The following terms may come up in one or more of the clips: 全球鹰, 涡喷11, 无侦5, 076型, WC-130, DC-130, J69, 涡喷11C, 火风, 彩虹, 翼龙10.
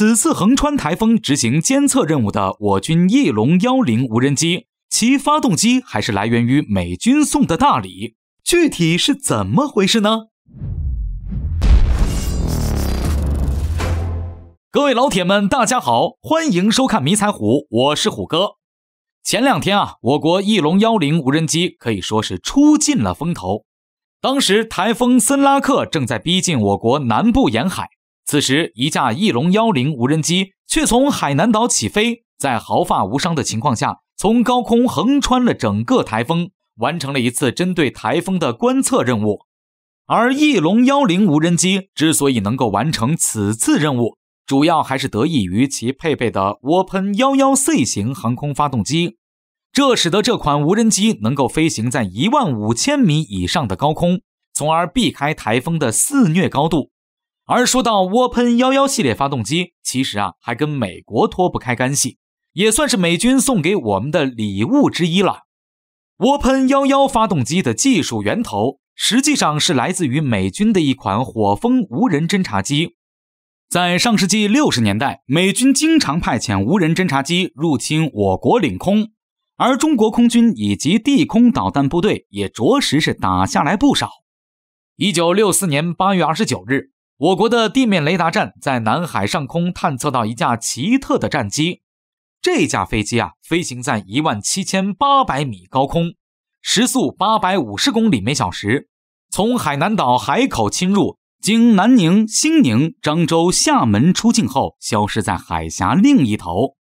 此次横穿台风执行监测任务的我军翼龙10无人机，其发动机还是来源于美军送的大礼，具体是怎么回事呢？各位老铁们，大家好，欢迎收看迷彩虎，我是虎哥。前两天啊，我国翼龙10无人机可以说是出尽了风头。 当时台风森拉克正在逼近我国南部沿海，此时一架翼龙10无人机却从海南岛起飞，在毫发无伤的情况下，从高空横穿了整个台风，完成了一次针对台风的观测任务。而翼龙10无人机之所以能够完成此次任务，主要还是得益于其配备的涡喷 11C 型航空发动机。 这使得这款无人机能够飞行在15000米以上的高空，从而避开台风的肆虐高度。而说到涡喷11系列发动机，其实啊还跟美国脱不开干系，也算是美军送给我们的礼物之一了。涡喷11发动机的技术源头实际上是来自于美军的一款火风无人侦察机。 在上世纪60年代，美军经常派遣无人侦察机入侵我国领空。 而中国空军以及地空导弹部队也着实是打下来不少。1964年8月29日，我国的地面雷达站在南海上空探测到一架奇特的战机。这架飞机啊，飞行在17800米高空，时速850公里每小时，从海南岛海口侵入，经南宁、兴宁、漳州、厦门出境后，消失在海峡另一头。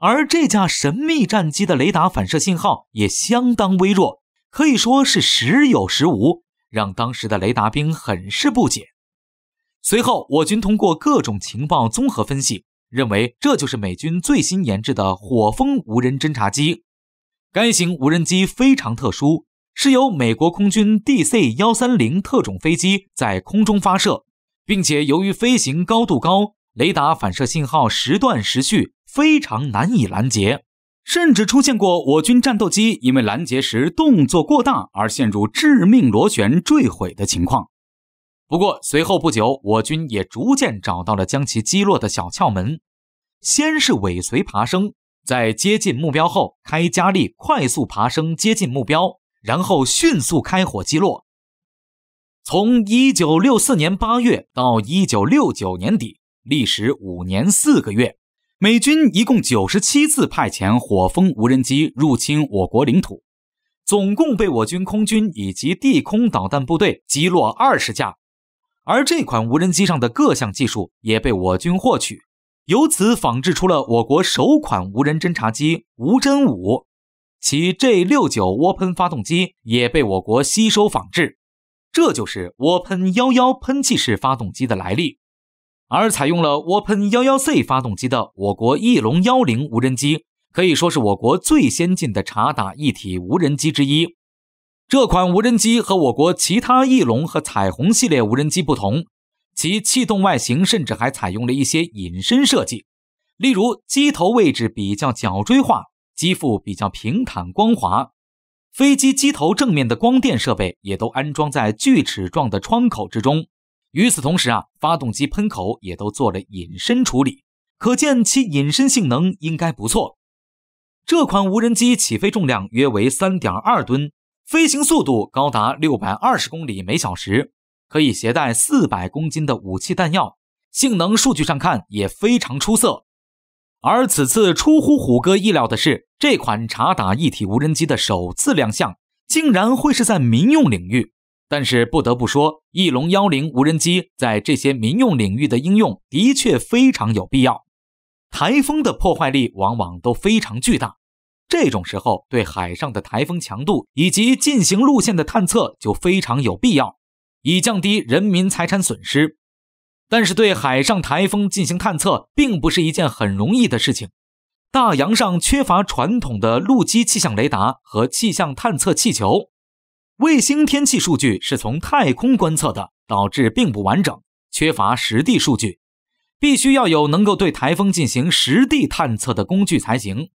而这架神秘战机的雷达反射信号也相当微弱，可以说是时有时无，让当时的雷达兵很是不解。随后，我军通过各种情报综合分析，认为这就是美军最新研制的火风无人侦察机。该型无人机非常特殊，是由美国空军 DC-130特种飞机在空中发射，并且由于飞行高度高，雷达反射信号时断时续。 非常难以拦截，甚至出现过我军战斗机因为拦截时动作过大而陷入致命螺旋坠毁的情况。不过随后不久，我军也逐渐找到了将其击落的小窍门。先是尾随爬升，在接近目标后开加力，快速爬升接近目标，然后迅速开火击落。从1964年8月到1969年底，历时5年4个月。 美军一共97次派遣火风无人机入侵我国领土，总共被我军空军以及地空导弹部队击落20架。而这款无人机上的各项技术也被我军获取，由此仿制出了我国首款无人侦察机无侦5，其 J69 涡喷发动机也被我国吸收仿制。这就是涡喷11喷气式发动机的来历。 而采用了涡喷 11C 发动机的我国翼龙10无人机，可以说是我国最先进的察打一体无人机之一。这款无人机和我国其他翼龙和彩虹系列无人机不同，其气动外形甚至还采用了一些隐身设计，例如机头位置比较角锥化，机腹比较平坦光滑。飞机机头正面的光电设备也都安装在锯齿状的窗口之中。 与此同时啊，发动机喷口也都做了隐身处理，可见其隐身性能应该不错。这款无人机起飞重量约为 3.2 吨，飞行速度高达620公里每小时，可以携带400公斤的武器弹药，性能数据上看也非常出色。而此次出乎虎哥意料的是，这款察打一体无人机的首次亮相，竟然会是在民用领域。 但是不得不说，翼龙10无人机在这些民用领域的应用的确非常有必要。台风的破坏力往往都非常巨大，这种时候对海上的台风强度以及进行路线的探测就非常有必要，以降低人民财产损失。但是对海上台风进行探测并不是一件很容易的事情，大洋上缺乏传统的陆基气象雷达和气象探测气球。 卫星天气数据是从太空观测的，导致并不完整，缺乏实地数据，必须要有能够对台风进行实地探测的工具才行。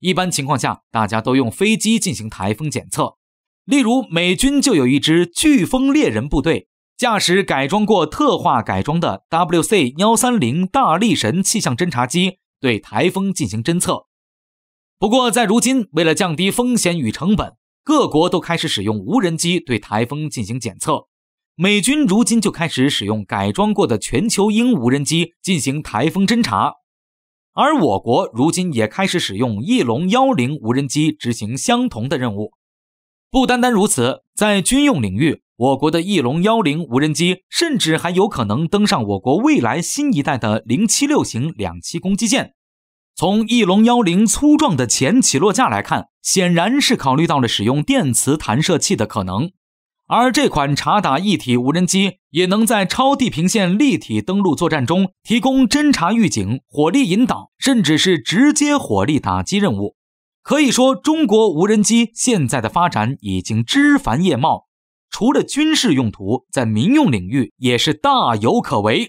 一般情况下，大家都用飞机进行台风检测，例如美军就有一支飓风猎人部队，驾驶改装过特化改装的 WC-130 大力神气象侦察机，对台风进行侦测。不过，在如今，为了降低风险与成本，各国都开始使用无人机对台风进行检测。美军如今就开始使用改装过的全球鹰无人机进行台风侦察，而我国如今也开始使用翼龙10无人机执行相同的任务。不单单如此，在军用领域，我国的翼龙10无人机甚至还有可能登上我国未来新一代的076型两栖攻击舰。从翼龙10粗壮的前起落架来看，显然是考虑到了使用电磁弹射器的可能。而这款察打一体无人机也能在超地平线立体登陆作战中提供侦察预警、火力引导，甚至是直接火力打击任务。可以说，中国无人机现在的发展已经枝繁叶茂，除了军事用途，在民用领域也是大有可为。